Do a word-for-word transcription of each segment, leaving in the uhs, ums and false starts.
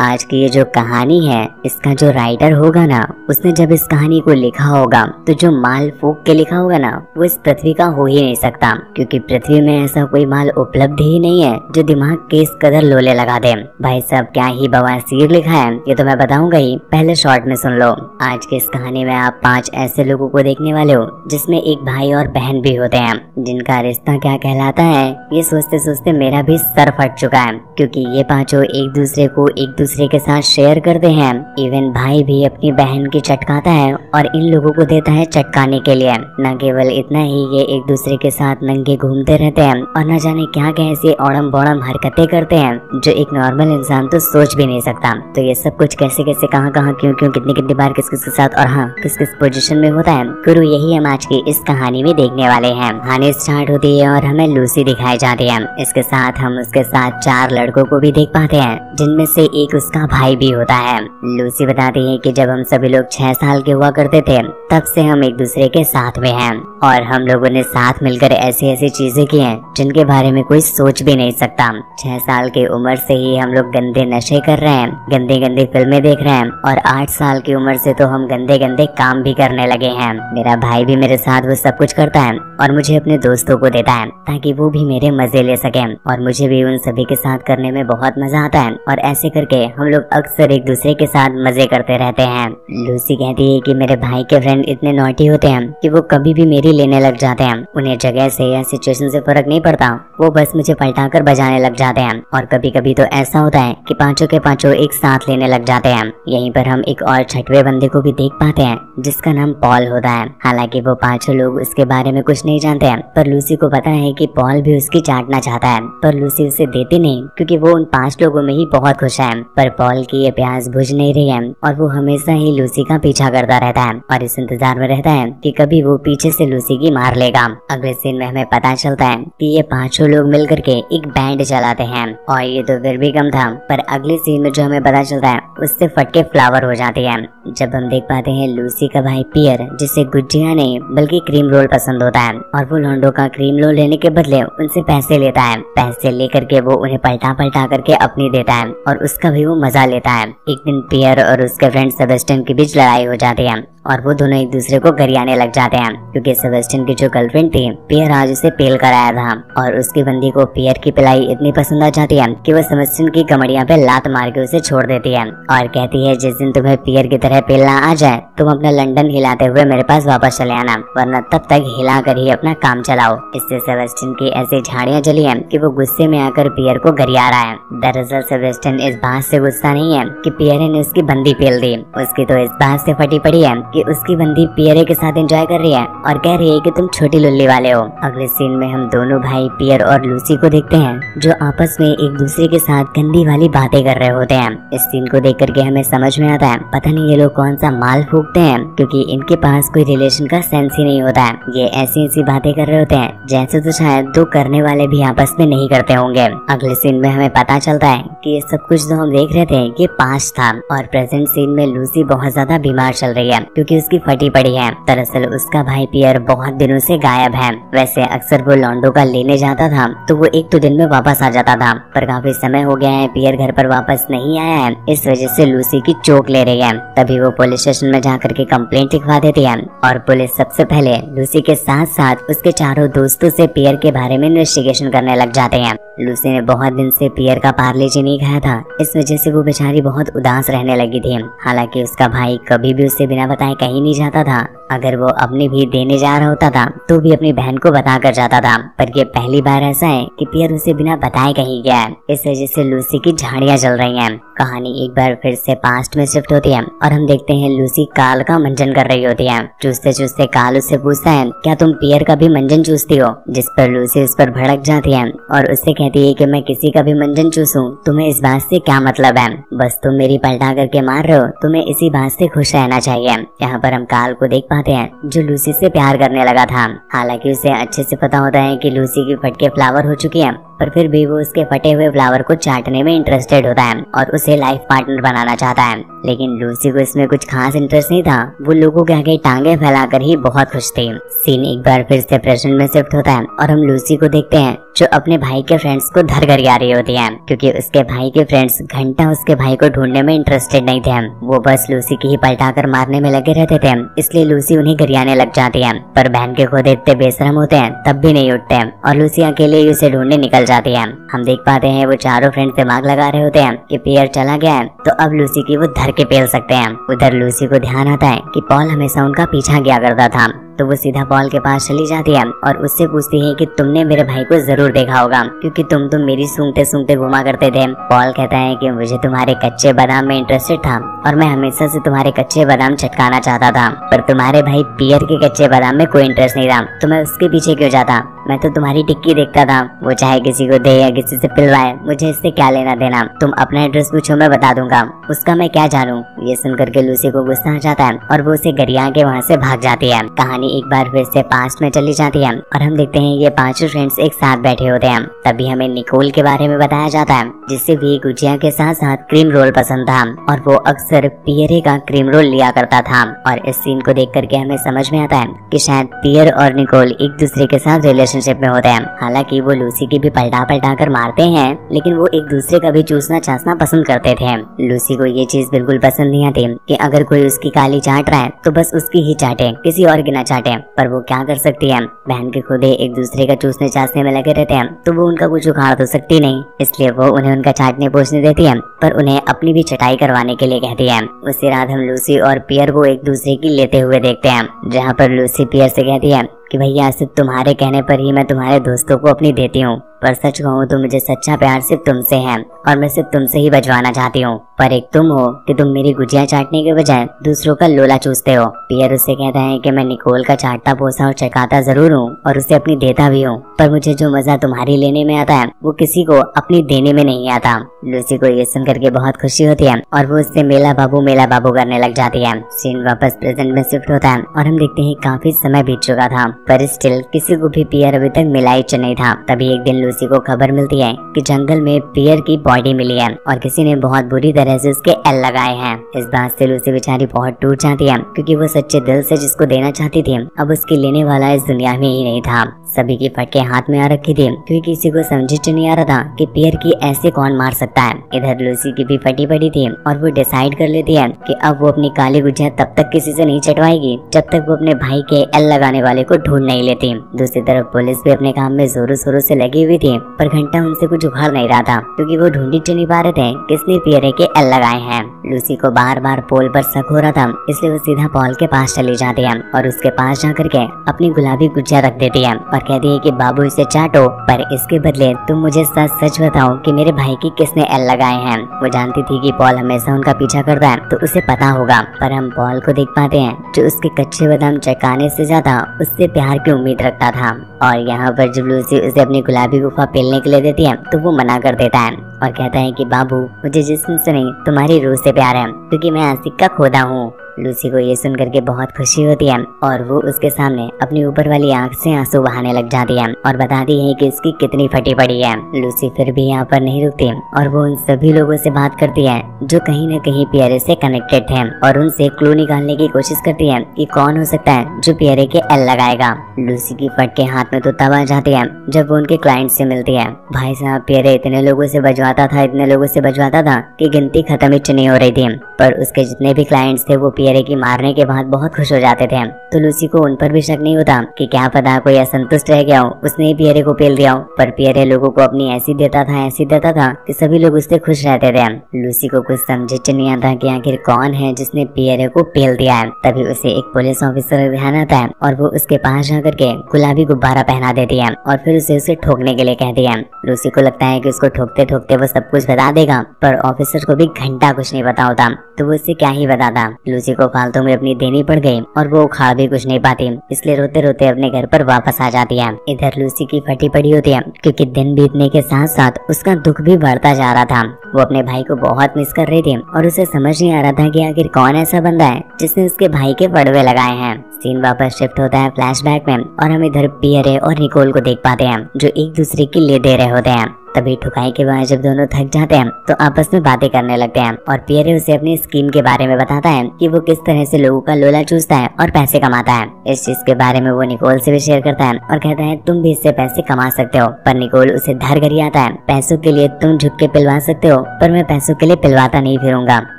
आज की ये जो कहानी है, इसका जो राइटर होगा ना, उसने जब इस कहानी को लिखा होगा तो जो माल फूंक के लिखा होगा ना, वो इस पृथ्वी का हो ही नहीं सकता, क्योंकि पृथ्वी में ऐसा कोई माल उपलब्ध ही नहीं है जो दिमाग के इस कदर लोले लगा दे। भाई साहब क्या ही बवासीर लिखा है, ये तो मैं बताऊंगा ही, पहले शॉर्ट में सुन लो। आज की इस कहानी में आप पाँच ऐसे लोगों को देखने वाले हो जिसमे एक भाई और बहन भी होते हैं, जिनका रिश्ता क्या कहलाता है, ये सोचते सोचते मेरा भी सर फट चुका है, क्योंकि ये पाँचों एक दूसरे को एक दूसरे के साथ शेयर करते हैं। इवन भाई भी अपनी बहन की चटकाता है और इन लोगों को देता है चटकाने के लिए। न केवल इतना ही, ये एक दूसरे के साथ नंगे घूमते रहते हैं और न जाने क्या क्या ऐसी औड़म बौड़म हरकतें करते हैं जो एक नॉर्मल इंसान तो सोच भी नहीं सकता। तो ये सब कुछ कैसे कैसे, कहाँ कहाँ, क्यों क्यों, कितनी कितनी बार, किस किस के साथ और हाँ किस किस पोजीशन में होता है गुरु, यही हम आज की इस कहानी में देखने वाले है। कहानी स्टार्ट होती है और हमें लूसी दिखाई जाती है। इसके साथ हम उसके साथ चार लड़कों को भी देख पाते हैं, जिनमें से एक उसका भाई भी होता है। लूसी बताती है कि जब हम सभी लोग छह साल के हुआ करते थे तब से हम एक दूसरे के साथ में हैं और हम लोगों ने साथ मिलकर ऐसी ऐसी चीजें की हैं जिनके बारे में कोई सोच भी नहीं सकता। छह साल की उम्र से ही हम लोग गंदे नशे कर रहे हैं, गंदे गंदे फिल्में देख रहे हैं और आठ साल की उम्र से तो हम गंदे गंदे काम भी करने लगे हैं। मेरा भाई भी मेरे साथ वो सब कुछ करता है और मुझे अपने दोस्तों को देता है ताकि वो भी मेरे मजे ले सके, और मुझे भी उन सभी के साथ करने में बहुत मजा आता है और ऐसे करके हम लोग अक्सर एक दूसरे के साथ मजे करते रहते हैं। लूसी कहती है कि मेरे भाई के फ्रेंड इतने नॉटी होते हैं कि वो कभी भी मेरी लेने लग जाते हैं, उन्हें जगह से या सिचुएशन से फर्क नहीं पड़ता, वो बस मुझे पलटाकर बजाने लग जाते हैं। और कभी कभी तो ऐसा होता है कि पांचों के पांचों एक साथ लेने लग जाते हैं। यहीं पर हम एक और छठवे बंदे को भी देख पाते हैं जिसका नाम पॉल होता है। हालांकि वो पांचों लोग उसके बारे में कुछ नहीं जानते हैं, पर लूसी को पता है कि पॉल भी उसकी चाटना चाहता है, पर लूसी उसे देती नहीं क्योंकि वो उन पांच लोगों में ही बहुत खुश है। पर पॉल की ये प्यास बुझ नहीं रही है और वो हमेशा ही लूसी का पीछा करता रहता है और इस इंतजार में रहता है कि कभी वो पीछे से लूसी की मार लेगा। अगले सीन में हमें पता चलता है कि ये पांचों लोग मिल करके एक बैंड चलाते हैं और ये तो फिर भी कम था, पर अगले सीन में जो हमें पता चलता है उससे फटके फ्लावर हो जाती है जब हम देख पाते हैं लूसी का भाई पियर, जिसे गुजिया नहीं बल्कि क्रीम रोल पसंद होता है, और वो लॉन्डो का क्रीम रोल लेने के बदले उनसे पैसे लेता है। पैसे लेकर के वो उन्हें पलटा पलटा करके अपनी देता है और उसका भी वो मजा लेता है। एक दिन पियर और उसके फ्रेंड सेबेस्टियन के बीच लड़ाई हो जाती है और वो दोनों एक दूसरे को गरियाने लग जाते हैं, क्योंकि सेबेस्टियन की जो गर्लफ्रेंड थी, पियर आज उसे पेल कराया था और उसकी बंदी को पियर की पिलाई इतनी पसंद आ जाती है कि वो सेबेस्टियन की कमड़ियां पे लात मार के उसे छोड़ देती है और कहती है जिस दिन तुम्हें पियर की तरह पेलना आ जाए तुम अपना लंदन हिलाते हुए मेरे पास वापस चले आना, वरना तब तक हिला कर ही अपना काम चलाओ। इससे सेबेस्टियन की ऐसी झाड़ियाँ जली है कि वो गुस्से में आकर पियर को गरिया रहा है। दरअसल सेबेस्टियन इस बात से गुस्सा नहीं है कि पियर ने उसकी बंदी पेल दी, उसकी तो इस बात से फटी पड़ी है कि उसकी बंदी पियरे के साथ एंजॉय कर रही है और कह रही है कि तुम छोटी लुल्ली वाले हो। अगले सीन में हम दोनों भाई पियर और लूसी को देखते हैं जो आपस में एक दूसरे के साथ गंदी वाली बातें कर रहे होते हैं। इस सीन को देख करके हमें समझ में आता है पता नहीं ये लोग कौन सा माल फूकते हैं, क्योंकि इनके पास कोई रिलेशन का सेंस ही नहीं होता है। ये ऐसी ऐसी बातें कर रहे होते हैं जैसे तो शायद दो करने वाले भी आपस में नहीं करते होंगे। अगले सीन में हमें पता चलता है कि ये सब कुछ जो हम देख रहे थे ये पास्ट था और प्रेजेंट सीन में लूसी बहुत ज्यादा बीमार चल रही है क्योंकि उसकी फटी पड़ी है। दरअसल उसका भाई पियर बहुत दिनों से गायब है। वैसे अक्सर वो लॉन्डो का लेने जाता था तो वो एक तो दिन में वापस आ जाता था, पर काफी समय हो गया है पियर घर पर वापस नहीं आया है, इस वजह से लूसी की चोक ले रही है। तभी वो पुलिस स्टेशन में जाकर के कंप्लेंट लिखवा देती है और पुलिस सबसे पहले लूसी के साथ साथ उसके चारों दोस्तों से पियर के बारे में इन्वेस्टिगेशन करने लग जाते हैं। लूसी ने बहुत दिन से पियर का पार्ले जी नहीं खाया था, इस वजह से वो बेचारी बहुत उदास रहने लगी थी। हालांकि उसका भाई कभी भी उसे बिना बताए कहीं नहीं जाता था, अगर वो अपने भी देने जा रहा होता था तो भी अपनी बहन को बता कर जाता था, पर ये पहली बार ऐसा है कि पियर उसे बिना बताए कहीं गया है, इस वजह से लूसी की झाड़ियाँ जल रही हैं। कहानी एक बार फिर से पास्ट में शिफ्ट होती है और हम देखते हैं लूसी काल का मंजन कर रही होती है। चूसते चूसते काल उससे पूछता है क्या तुम पियर का भी मंजन चूसती हो, जिस पर लूसी उस पर भड़क जाती है और उससे कहती है कि मैं किसी का भी मंजन चूसूं तुम्हें इस बात से क्या मतलब है, बस तुम मेरी पलटा करके मार रहे हो, तुम्हें इसी बात से खुश रहना चाहिए। यहाँ पर हम काल को देख पाते हैं जो लूसी से प्यार करने लगा था। हालांकि उसे अच्छे से पता होता है कि लूसी की फटके फ्लावर हो चुकी है, पर फिर भी वो उसके फटे हुए फ्लावर को चाटने में इंटरेस्टेड होता है और उसे लाइफ पार्टनर बनाना चाहता है। लेकिन लूसी को इसमें कुछ खास इंटरेस्ट नहीं था, वो लोगों के आगे टांगे फैलाकर ही बहुत खुश थी। सीन एक बार फिर से प्रेजेंट में शिफ्ट होता है और हम लूसी को देखते हैं जो अपने भाई के फ्रेंड्स को धर कर आ रही होती है, क्योंकि उसके भाई के फ्रेंड्स घंटा उसके भाई को ढूंढने में इंटरेस्टेड नहीं थे। वो बस लूसी की ही पलटा कर मारने में लगे रहते थे, इसलिए लूसी उन्हें गिरियाने लग जाती है। पर बहन के खुद इतने बेशरम होते हैं तब भी नहीं उठते और लूसी अकेले ही उसे ढूंढने निकल जाती है। हम देख पाते हैं वो चारों फ्रेंड दिमाग लगा रहे होते हैं कि पियर चला गया है तो अब लूसी की वो धर के पेल सकते हैं। उधर लूसी को ध्यान आता है कि पॉल हमेशा उनका पीछा किया करता था, तो वो सीधा पॉल के पास चली जाती है और उससे पूछती है कि तुमने मेरे भाई को जरूर देखा होगा क्योंकि तुम तो मेरी सूंघते सूंघते घुमा करते थे। पॉल कहता है कि मुझे तुम्हारे कच्चे बादाम में इंटरेस्टेड था और मैं हमेशा से तुम्हारे कच्चे बादाम चटकाना चाहता था, पर तुम्हारे भाई पियर के कच्चे बादाम में कोई इंटरेस्ट नहीं था तो मैं उसके पीछे क्यों जाता। मैं तो तुम्हारी टिक्की देखता था, वो चाहे किसी को दे या किसी से पिलवाए, मुझे इससे क्या लेना देना। तुम अपना एड्रेस पूछो, मैं बता दूंगा, उसका मैं क्या जानूं। ये सुनकर के लूसी को गुस्सा आ जाता है और वो उसे गरिया के वहाँ से भाग जाती है। कहानी एक बार फिर से पास्ट में चली जाती है और हम देखते हैं ये पांचों फ्रेंड्स एक साथ बैठे होते हैं। तभी हमें निकोल के बारे में बताया जाता है जिससे भी गुजिया के साथ साथ क्रीम रोल पसंद था और वो अक्सर पियरे का क्रीम रोल लिया करता था। और इस सीन को देख करके हमें समझ में आता है कि शायद पियर और निकोल एक दूसरे के साथ रिलेशन में होते हैं। हालांकि वो लूसी की भी पलटा पलटा कर मारते हैं, लेकिन वो एक दूसरे का भी चूसना चासना पसंद करते थे। लूसी को ये चीज बिल्कुल पसंद नहीं आती कि अगर कोई उसकी काली चाट रहा है तो बस उसकी ही चाटे, किसी और की ना चाटे, पर वो क्या कर सकती है। बहन के खुदे एक दूसरे का चूसने चासने में लगे रहते हैं तो वो उनका कुछ उखाड़ तो सकती नहीं, इसलिए वो उन्हें उनका चाटने पोछने देती है पर उन्हें अपनी भी चटाई करवाने के लिए कहती है। उसी रात हम लूसी और पियर को एक दूसरे की लेते हुए देखते हैं, जहाँ पर लूसी पियर से कहती है कि भैया सिर्फ तुम्हारे कहने पर ही मैं तुम्हारे दोस्तों को अपनी देती हूँ, पर सच कहूँ तो मुझे सच्चा प्यार सिर्फ तुमसे है और मैं सिर्फ तुमसे ही बजवाना चाहती हूँ, पर एक तुम हो कि तुम मेरी गुजिया चाटने के बजाय दूसरों का लोला चूसते हो। पियर उससे कहता है कि मैं निकोल का चाटता पोसा और चकाता जरूर हूँ और उसे अपनी देता भी हूँ, पर मुझे जो मजा तुम्हारी लेने में आता है वो किसी को अपनी देने में नहीं आता। लूसी को ये सुन करके बहुत खुशी होती है और वो उससे मेला बाबू मेला बाबू करने लग जाती है। सीन वापस प्रेजेंट में शिफ्ट होता है और हम देखते हैं काफी समय बीत चुका था पर स्टिल किसी को भी पियर अभी तक मिला ही नहीं था। तभी एक दिन लूसी को खबर मिलती है कि जंगल में पियर की बॉडी मिली है और किसी ने बहुत बुरी तरह से उसके एल लगाए हैं। इस बात से लूसी बेचारी बहुत टूट जाती है क्योंकि वो सच्चे दिल से जिसको देना चाहती थी अब उसके लेने वाला इस दुनिया में ही नहीं था। सभी की फटके हाथ में आ रखी थी क्योंकि किसी को समझ नहीं आ रहा था कि पियर की ऐसे कौन मार सकता है। इधर लूसी की भी फटी पड़ी थी और वो डिसाइड कर लेती है कि अब वो अपनी काली गुजिया तब तक किसी से नहीं चटवाएगी जब तक वो अपने भाई के एल लगाने वाले को ढूंढ नहीं लेती। दूसरी तरफ पुलिस भी अपने काम में जोरों शोरों से लगी हुई थी पर घंटा उनसे कुछ उखाड़ नहीं रहा था क्योंकि वो ढूंढी नहीं पा रहे थे किसने पियर के एल लगाए हैं। लूसी को बार बार पोल पर शक हो रहा था, इसलिए वो सीधा पॉल के पास चली जाती है और उसके पास जा करके अपनी गुलाबी गुजिया रख देती है और कहती है कि बाबू इसे चाटो, पर इसके बदले तुम मुझे सच सच बताओ कि मेरे भाई की किसने एल लगाए हैं। वो जानती थी कि पॉल हमेशा उनका पीछा करता है तो उसे पता होगा, पर हम पॉल को देख पाते हैं जो उसके कच्चे बादाम चटकाने से ज्यादा उससे प्यार की उम्मीद रखता था। और यहाँ पर जब लूसी उसे अपनी गुलाबी गुफा पेलने के लिए देती है तो वो मना कर देता है और कहता है कि बाबू मुझे जिस्म से नहीं तुम्हारी रूह से प्यार है क्योंकि मैं आशिक का खोदा हूँ। लूसी को ये सुन करके बहुत खुशी होती है और वो उसके सामने अपनी ऊपर वाली आंख से आंसू बहाने लग जाती है और बताती है कि उसकी कितनी फटी पड़ी है। लूसी फिर भी यहाँ पर नहीं रुकती और वो उन सभी लोगों से बात करती है जो कहीं न कहीं पियरे से कनेक्टेड थे और उनसे क्लू निकालने की कोशिश करती है कि कौन हो सकता है जो पियरे के एल लगाएगा। लूसी की फटके हाथ में तो तब आ जाती है जब वो उनके क्लाइंट से मिलती है। भाई साहब पियरे इतने लोगों से बजवाता था इतने लोगों से बजवाता था कि गिनती खत्म ही नहीं हो रही थी, पर उसके जितने भी क्लाइंट्स थे वो पियरे की मारने के बाद बहुत खुश हो जाते थे तो लूसी को उन पर भी शक नहीं होता कि क्या पता कोई असंतुष्ट रह गया हो उसने ही पियरे को पेल दिया हो। पर पियरे लोगों को अपनी ऐसी देता था ऐसी देता था कि सभी लोग उससे खुश रहते थे। लूसी को कुछ समझ नहीं आता कि आखिर कौन है जिसने पियरे को पेल दिया है। तभी उसे एक पुलिस ऑफिसर ध्यान आता है और वो उसके पास जा करके गुलाबी गुब्बारा पहना देती है और फिर उसे उसे ठोकने के लिए कहती है। लूसी को लगता है कि उसको ठोकते ठोकते वो सब कुछ बता देगा, पर ऑफिसर को भी घंटा कुछ नहीं पता होता तो वो उससे क्या ही बताता। लूसी को फालतू में अपनी देनी पड़ गई और वो उखाड़ भी कुछ नहीं पाती, इसलिए रोते रोते अपने घर पर वापस आ जाती है। इधर लूसी की फटी पड़ी होती है क्योंकि दिन बीतने के साथ साथ उसका दुख भी बढ़ता जा रहा था। वो अपने भाई को बहुत मिस कर रही थी और उसे समझ नहीं आ रहा था कि आखिर कौन ऐसा बंदा है जिसने उसके भाई के पड़वे लगाए हैं। सीन वापस शिफ्ट होता है फ्लैशबैक में और हम इधर पियरे और निकोल को देख पाते हैं जो एक दूसरे की ले दे रहे होते हैं। तभी ठुकाई के बाद जब दोनों थक जाते हैं तो आपस में बातें करने लगते हैं और पियरे उसे अपनी स्कीम के बारे में बताता है कि वो किस तरह से लोगों का लोला चूसता है और पैसे कमाता है। इस चीज के बारे में वो निकोल से भी शेयर करता है और कहता है तुम भी इससे पैसे कमा सकते हो, पर निकोल उसे धर कर आता है। पैसों के लिए तुम झुक के पिलवा सकते हो, पर मैं पैसों के लिए पिलवाता नहीं फिरूंगा।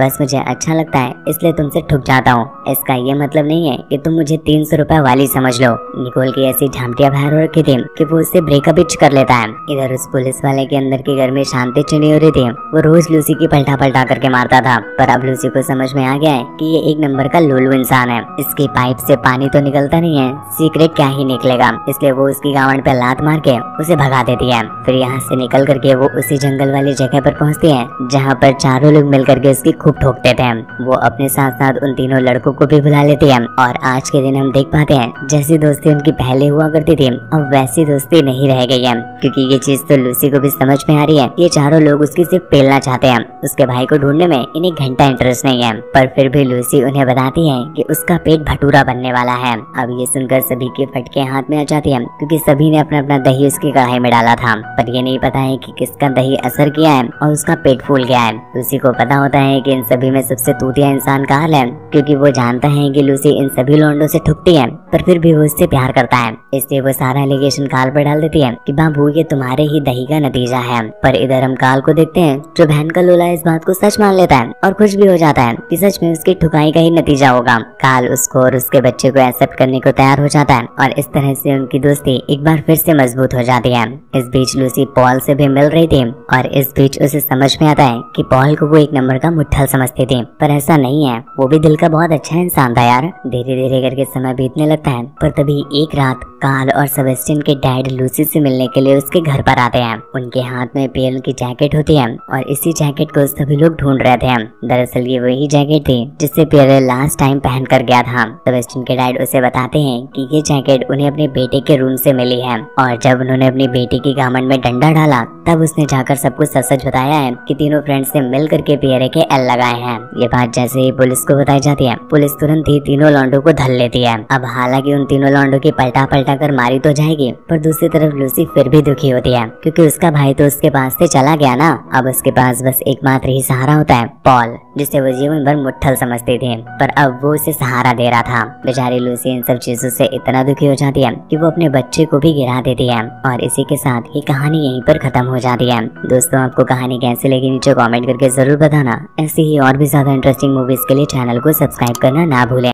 बस मुझे अच्छा लगता है इसलिए तुमसे ठुक जाता हूँ। इसका ये मतलब नहीं है कि तुम मुझे तीन सौ रुपए वाली समझ लो। निकोल की ऐसी झामटिया बाहर हो रखी थी कि वो उससे ब्रेकअप कर लेता है। इधर उस पुलिस वाले के अंदर के घर में शांति चुनी हो रही थी। वो रोज लूसी की पलटा पलटा करके मारता था, पर अब लूसी को समझ में आ गया है कि ये एक नंबर का लोलू इंसान है। इसकी पाइप से पानी तो निकलता नहीं है, सीक्रेट क्या ही निकलेगा। इसलिए वो उसकी गावड़ पे लात मार के उसे भगा देती है। फिर यहाँ से निकल करके वो उसी जंगल वाली जगह पर पहुँचती है जहाँ पर चारों लोग मिल करके उसकी खूब ठोकते थे। वो अपने साथ साथ उन तीनों लड़कों को भी बुला लेती है और आज के दिन हम देख पाते हैं जैसी दोस्ती उनकी पहले हुआ करती थी अब वैसी दोस्ती नहीं रह गई है, क्योंकि ये चीज तो लूसी को भी समझ में आ रही है। ये चारों लोग उसकी सिर्फ पेलना चाहते हैं, उसके भाई को ढूंढने में इन्हें घंटा इंटरेस्ट नहीं है। पर फिर भी लूसी उन्हें बताती है कि उसका पेट भटूरा बनने वाला है। अब ये सुनकर सभी के फटके हाथ में आ जाती है क्योंकि सभी ने अपना अपना दही उसकी कढ़ाई में डाला था, पर ये नहीं पता है कि किसका दही असर किया है और उसका पेट फूल गया है। लूसी को पता होता है कि इन सभी में सबसे तूतिया इंसान का हाल है, क्योंकि वो जानता है कि लूसी इन सभी लौंडों से ठुकती है पर फिर भी वो उससे प्यार करता है। इसलिए वो सारा एलिगेशन काल पर डाल देती है कि बाबू ये तुम्हारे ही दही का नतीजा है। पर इधर हम काल को देखते हैं जो बहन का लोला इस बात को सच मान लेता है और खुश भी हो जाता है कि सच में उसकी ठुकाई का ही नतीजा होगा। काल उसको और उसके बच्चे को एक्सेप्ट करने को तैयार हो जाता है और इस तरह से उनकी दोस्ती एक बार फिर से मजबूत हो जाती है। इस बीच लूसी पॉल से भी मिल रही थी और इस बीच उसे समझ में आता है कि पॉल को वो एक नंबर का मुठ्ठल समझती थी, पर ऐसा नहीं है, वो भी दिल का बहुत अच्छा इंसान था यार। धीरे धीरे करके समय बीतने लगता है, पर तभी एक रात काल और सेबेस्टियन के डैड लूसी से मिलने के लिए उसके घर पर आते हैं। उनके हाथ में पेल की जैकेट होती है और इसी जैकेट को सभी लोग ढूंढ रहे थे। दरअसल ये वही जैकेट थी जिससे पेल लास्ट टाइम पहन कर गया था। सेबेस्टियन के डैड उसे बताते हैं कि ये जैकेट उन्हें अपने बेटे के रूम से मिली है और जब उन्होंने अपनी बेटी की गामन में डंडा डाला तब उसने जाकर सबको सच सच बताया है कि तीनों फ्रेंड्स ने मिल करके पियरे के एल लगाए हैं। ये बात जैसे ही पुलिस को बताई जाती है, पुलिस तुरंत ही तीनों लौंडों को धर लेती है। अब हालांकि उन तीनों लौंडों की पलटा पलटा कर मारी तो जाएगी, पर दूसरी तरफ लूसी फिर भी दुखी होती है क्योंकि उसका भाई तो उसके पास से चला गया ना। अब उसके पास बस एकमात्र ही सहारा होता है पॉल, जिसे वो जीवन भर मुठ्ठल समझती थी, पर अब वो उसे सहारा दे रहा था। बेचारी लूसी इन सब चीजों से इतना दुखी हो जाती है कि वो अपने बच्चे को भी गिरा देती है। और इसी के साथ ये कहानी यहीं पर खत्म हो जाती है। दोस्तों आपको कहानी कैसी लगी नीचे कॉमेंट करके जरूर बताना। ऐसी ही और भी ज्यादा इंटरेस्टिंग मूवीज के लिए चैनल को सब्सक्राइब करना ना भूलें।